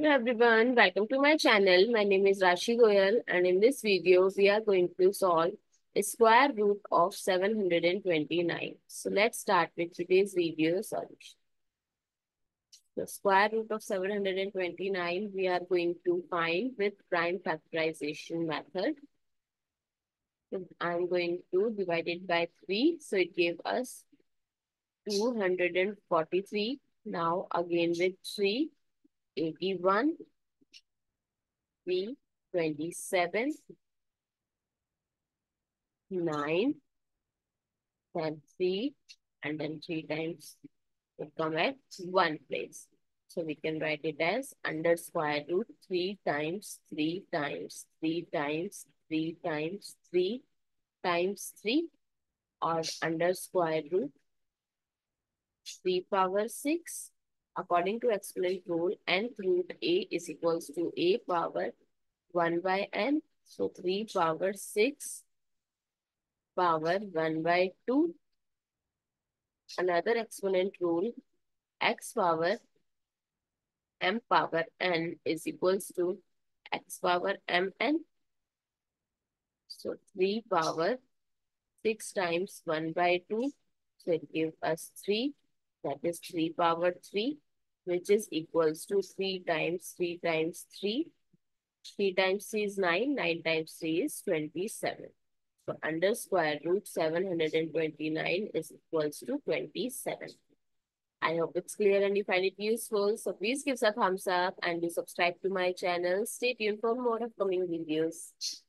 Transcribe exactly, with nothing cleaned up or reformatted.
Hello everyone, welcome to my channel. My name is Rashi Goel and in this video we are going to solve a square root of seven hundred twenty-nine. So let's start with today's video solution. The square root of seven hundred twenty-nine we are going to find with prime factorization method. I'm going to divide it by three, so it gave us two hundred forty-three. Now again with three. eighty-one, three, twenty-seven, nine, then three, and then three times it come at one place. So we can write it as under square root three times three times three times three times three times three, or under square root three power six. According to exponent rule, nth root a is equals to a power one by n. So three power six power one by two. Another exponent rule, x power m power n is equals to x power mn. So three power six times one by two. So it gives us three. That is three power three. Which is equals to three times three times three. three times three is nine, nine times three is twenty-seven. So under square root seven hundred twenty-nine is equals to twenty-seven. I hope it's clear and you find it useful. So please give us a thumbs up and do subscribe to my channel. Stay tuned for more upcoming videos.